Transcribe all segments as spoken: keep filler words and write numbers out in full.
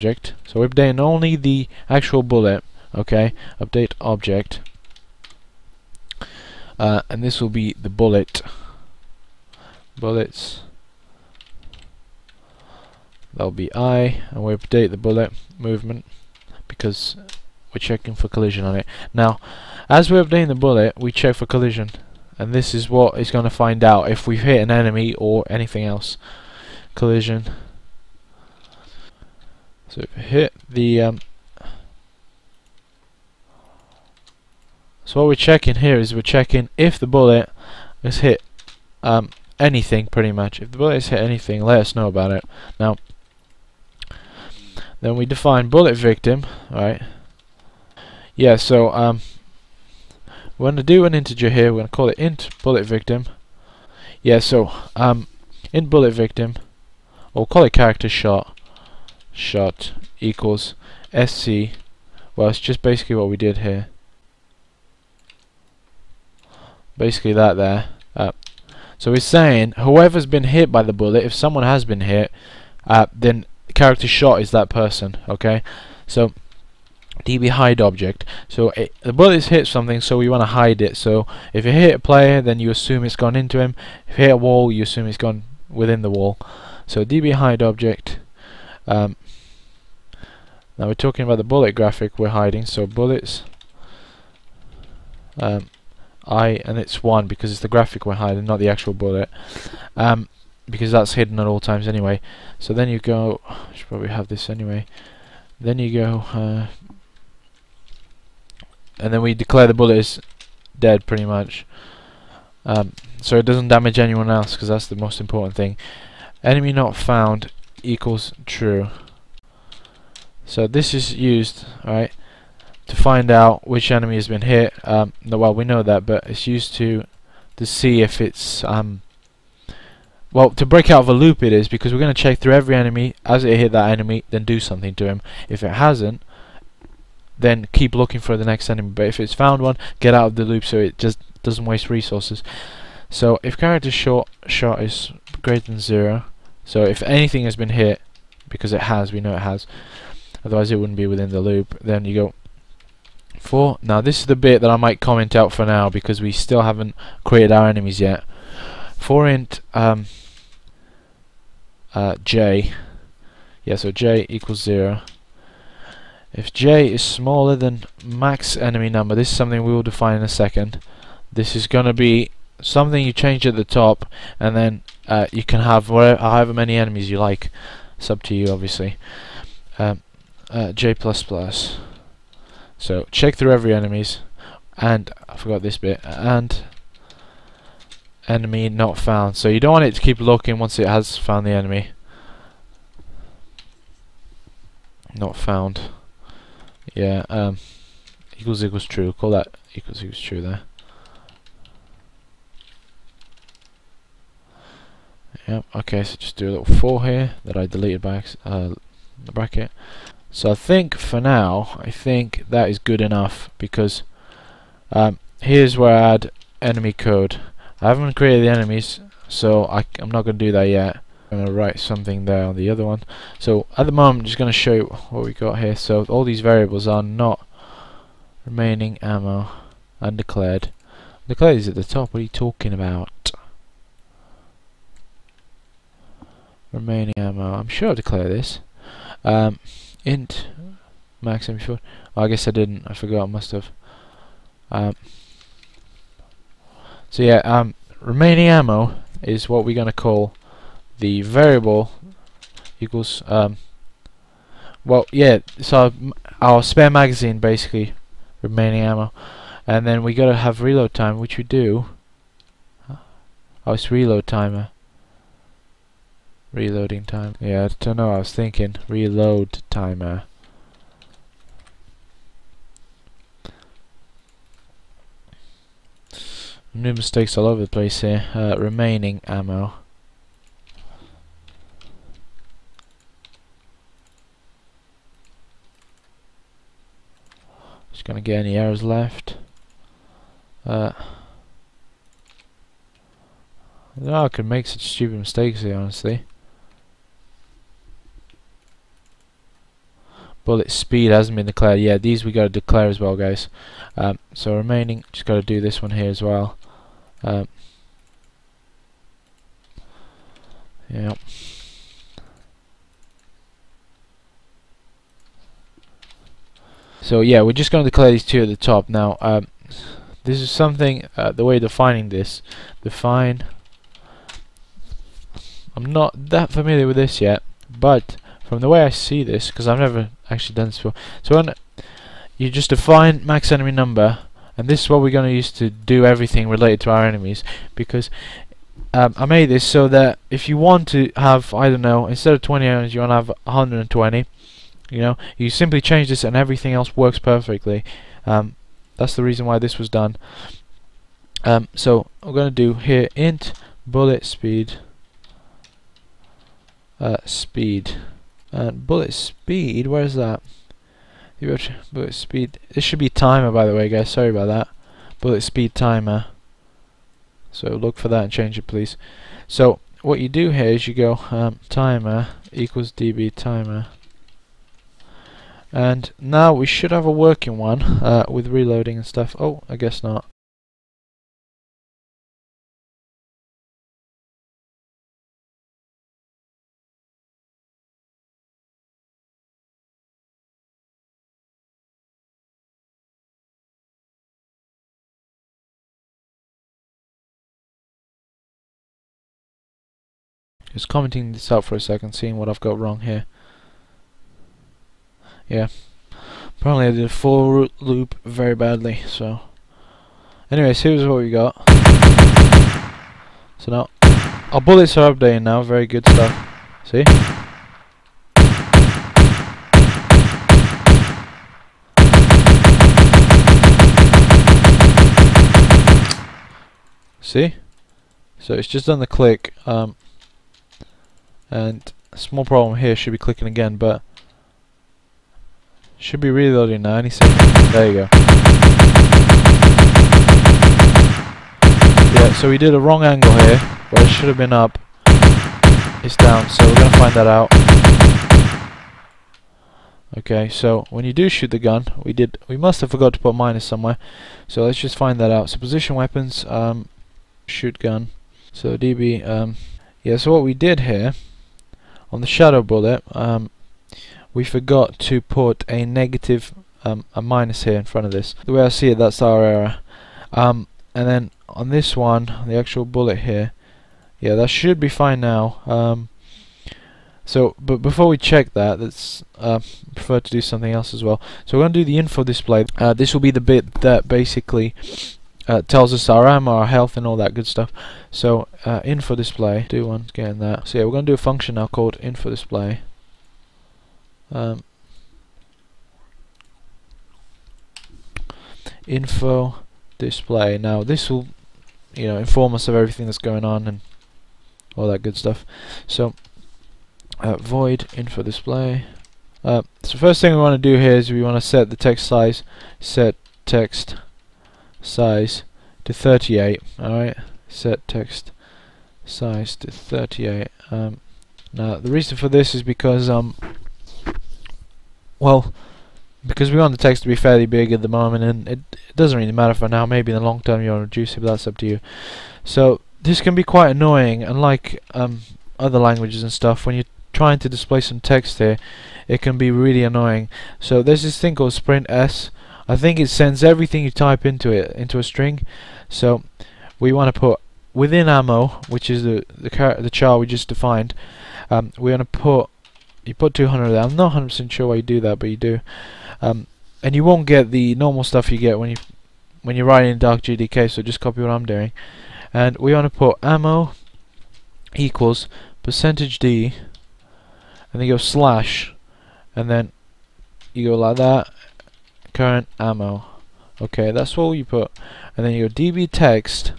object. So we've done only the actual bullet, okay, update object, uh, and this will be the bullet bullets. That'll be I, and we update the bullet movement because we're checking for collision on it. Now, as we're updating the bullet, we check for collision, and this is what is going to find out if we've hit an enemy or anything else. Collision. So if we hit the. Um, so what we're checking here is we're checking if the bullet has hit um, anything, pretty much. If the bullet has hit anything, let us know about it. Now, then we define bullet victim, right? Yeah, so um, we're going to do an integer here. We're going to call it int bullet victim. Yeah, so um, int bullet victim, or we'll call it character shot, shot equals sc. Well, it's just basically what we did here. Basically that there. Uh, so we're saying whoever's been hit by the bullet, if someone has been hit, uh, then character shot is that person. Okay, so D B hide object. So it, the bullet's hit something, so we want to hide it. So if you hit a player, then you assume it's gone into him. If you hit a wall, you assume it's gone within the wall. So D B hide object. Um, now we're talking about the bullet graphic we're hiding. So bullets um, I, and it's one because it's the graphic we're hiding, not the actual bullet, um, because that's hidden at all times anyway. So then you go. I should probably have this anyway. Then you go. Uh, and then we declare the bullet is dead, pretty much, um, so it doesn't damage anyone else, because that's the most important thing. Enemy not found equals true. So this is used, alright, to find out which enemy has been hit. Um, no, well, we know that, but it's used to to see if it's um, well, to break out of a loop it is, because we're going to check through every enemy. As it hit that enemy, then do something to him. If it hasn't, then keep looking for the next enemy. But if it's found one, get out of the loop so it just doesn't waste resources. So if character shot shot is greater than zero, so if anything has been hit, because it has, we know it has, otherwise it wouldn't be within the loop, then you go for. Now this is the bit that I might comment out for now, because we still haven't created our enemies yet. For int um, uh, j, yeah, so j equals zero. If j is smaller than max enemy number, this is something we will define in a second. This is going to be something you change at the top, and then uh, you can have whatever, however many enemies you like. It's up to you, obviously. Um, uh, j plus plus. So check through every enemies, and I forgot this bit, and enemy not found. So you don't want it to keep looking once it has found the enemy. Not found. Yeah, um, equals equals true. Call that equals equals true there. Yep. Okay, so just do a little for here that I deleted by uh, the bracket. So I think for now, I think that is good enough, because um, here's where I add enemy code. I haven't created the enemies, so I, I'm not going to do that yet. I'm going to write something there on the other one. So at the moment I'm just going to show you what we got here. So all these variables are not remaining, ammo, undeclared. Declared is at the top. What are you talking about? Remaining ammo. I'm sure I declared this. Um, int max M four. Oh, I guess I didn't. I forgot. I must have. Um, so yeah, um, remaining ammo is what we're going to call the variable equals um, well, yeah, so our, our spare magazine, basically remaining ammo, and then we gotta have reload time, which we do. Oh, it's reload timer, reloading time. Yeah, I don't know. I was thinking reload timer. New mistakes all over the place here. Uh, remaining ammo. Gonna get any errors left. Uh, I don't know how I could make such stupid mistakes here, honestly. bullet speed hasn't been declared. Yeah, these we got to declare as well, guys. Um, so remaining, just got to do this one here as well. Um, yeah. So yeah, we're just going to declare these two at the top now. Um, this is something. Uh, the way of defining this, define. I'm not that familiar with this yet, but from the way I see this, because I've never actually done this before. So when you just define max enemy number, and this is what we're going to use to do everything related to our enemies, because um, I made this so that if you want to have, I don't know, instead of twenty enemies, you want to have one hundred twenty. You know, you simply change this, and everything else works perfectly. Um, that's the reason why this was done. Um, so I'm going to do here int bullet speed. Uh, speed and bullet speed. Where is that? Bullet speed. It should be timer, by the way, guys. Sorry about that. Bullet speed timer. So look for that and change it, please. So what you do here is you go um, timer equals D B timer, and now we should have a working one uh, with reloading and stuff. Oh, I guess not. Just commenting this out for a second, seeing what I've got wrong here. Yeah, apparently I did a for loop very badly. So, anyways, here's what we got. So now our bullets are updating now. Very good stuff. See? See? So it's just done the click. Um. And small problem here, should be clicking again, but should be reloading now any second. There you go. Yeah, so we did a wrong angle here, but it should have been up. It's down, so we're gonna find that out. Okay, so when you do shoot the gun, we did we must have forgot to put minus somewhere. So let's just find that out. So position weapons, um shoot gun. So D B um yeah, so what we did here on the shadow bullet, um, we forgot to put a negative, um, a minus here in front of this. The way I see it, that's our error. Um, and then on this one, the actual bullet here, yeah, that should be fine now. Um, so, but before we check that, let's uh, prefer to do something else as well. So we're going to do the info display. Uh, this will be the bit that basically Uh, tells us our ammo, our health, and all that good stuff. So uh, info display, do one, getting that. So yeah, we're gonna do a function now called info display. Um, info display. Now this will, you know, inform us of everything that's going on and all that good stuff. So uh, void info display. Uh, so first thing we want to do here is we want to set the text size. Set text size to thirty-eight. Alright, set text size to thirty-eight. Um, now the reason for this is because um well because we want the text to be fairly big at the moment, and it, it doesn't really matter for now. Maybe in the long term you want to reduce it, but that's up to you. So this can be quite annoying, unlike um other languages and stuff. When you're trying to display some text here, it can be really annoying. So there's this thing called sprint S. I think it sends everything you type into it into a string. So we want to put within ammo, which is the the, char the char we just defined. Um, we want to put you put two hundred there. I'm not one hundred percent sure why you do that, but you do. Um, and you won't get the normal stuff you get when you when you're writing in Dark G D K. So just copy what I'm doing. And we want to put ammo equals percentage D, and then you go slash, and then you go like that. Current ammo. Okay, that's all you put, and then you go D B text,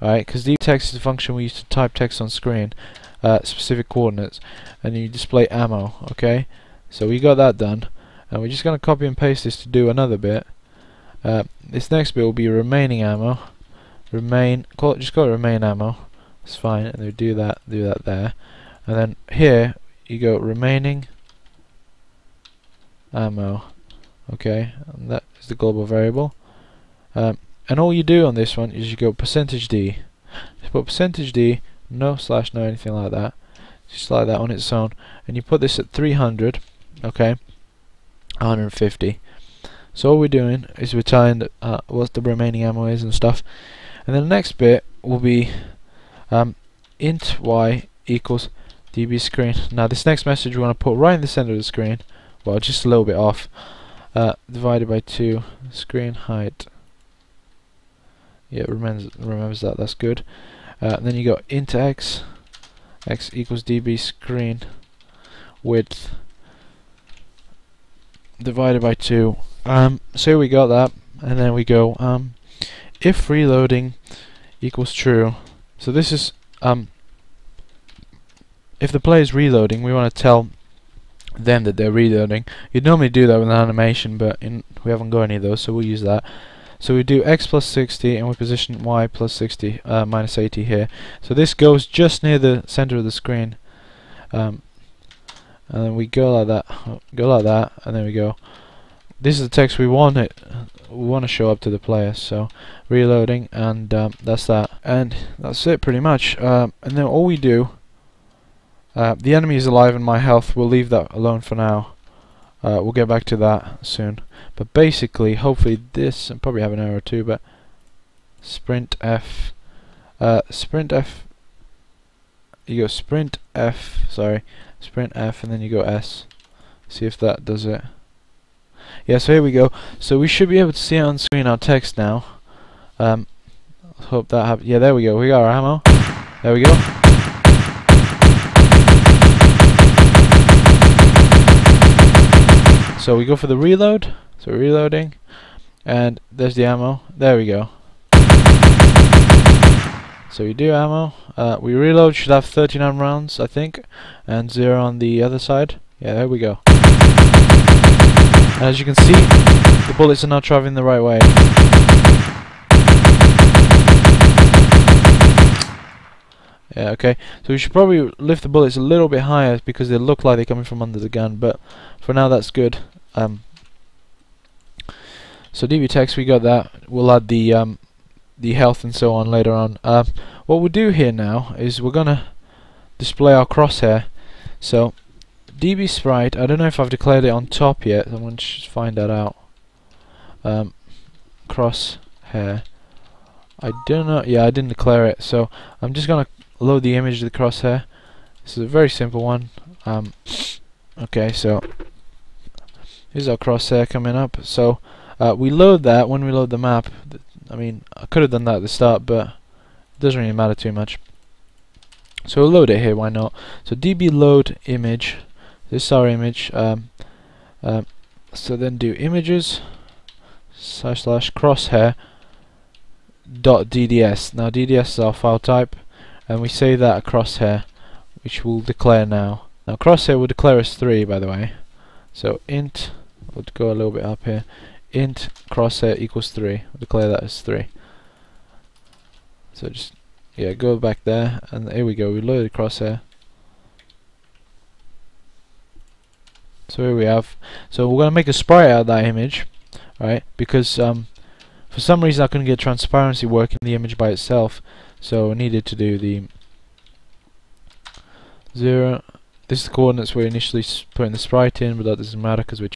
alright, because D B text is the function we use to type text on screen, uh, specific coordinates, and you display ammo. Okay, so we got that done, and we're just going to copy and paste this to do another bit. Uh, this next bit will be remaining ammo. Remain, call it, just call it remain ammo. It's fine, and we do that, do that there, and then here you go remaining ammo. Okay, and that is the global variable. Um, and all you do on this one is you go percentage D. You put percentage D, no slash, no anything like that. Just like that on its own. And you put this at three hundred, okay, one hundred fifty. So all we're doing is we're tying uh, what the remaining ammo is and stuff. And then the next bit will be um, int y equals D B screen. Now this next message we want to put right in the center of the screen, well, just a little bit off, uh, divided by two, screen height. Yeah, it remembers, remembers that, that's good. Uh, then you got int x, x equals D B screen width divided by two. Um, so we got that, and then we go um, if reloading equals true. So this is um, if the player is reloading, we want to tell them that they're reloading. You'd normally do that with an animation, but in, we haven't got any of those, so we'll use that. So we do x plus sixty, and we position y plus sixty, uh, minus eighty here. So this goes just near the center of the screen, um, and then we go like that, go like that, and then we go. This is the text we want it. We want to show up to the player. So reloading, and um, that's that, and that's it pretty much. Um, and then all we do. Uh, the enemy is alive and my health. We'll leave that alone for now. Uh, we'll get back to that soon. But basically, hopefully this, and probably have an error too, but sprint F, uh, sprint F, you go sprint F, sorry, sprint F, and then you go S. See if that does it. Yeah, so here we go. So we should be able to see on screen our text now. Um, hope that happens. Yeah, there we go. We got our ammo. There we go. So we go for the reload, so we're reloading, and there's the ammo, there we go. So we do ammo, uh, we reload, should have thirty-nine rounds I think, and zero on the other side, yeah there we go. And as you can see, the bullets are now traveling the right way. Yeah, okay, so we should probably lift the bullets a little bit higher because they look like they're coming from under the gun, but for now that's good. Um, so D B text, we got that. We'll add the um, the health and so on later on. Um, what we'll do here now is we're gonna display our crosshair. So D B sprite, I don't know if I've declared it on top yet. I'm gonna just find that out. Um, crosshair, I don't know. Yeah, I didn't declare it, so I'm just gonna load the image of the crosshair. This is a very simple one. Um, okay, so here's our crosshair coming up. So uh, we load that when we load the map. I mean, I could have done that at the start, but it doesn't really matter too much. So we'll load it here. Why not? So D B load image. This is our image. Um, uh, so then do images slash slash crosshair dot D D S. Now D D S is our file type. And we say that a crosshair, which we'll declare now. Now crosshair will declare as three, by the way. So int, we'll go a little bit up here. Int crosshair equals three. We'll declare that as three. So just yeah, go back there, and here we go. We load the crosshair. So here we have. So we're gonna make a sprite out of that image, right? Because um, for some reason I couldn't get transparency working the image by itself. So we needed to do the zero. This is the coordinates we're initially putting the sprite in, but that doesn't matter because we're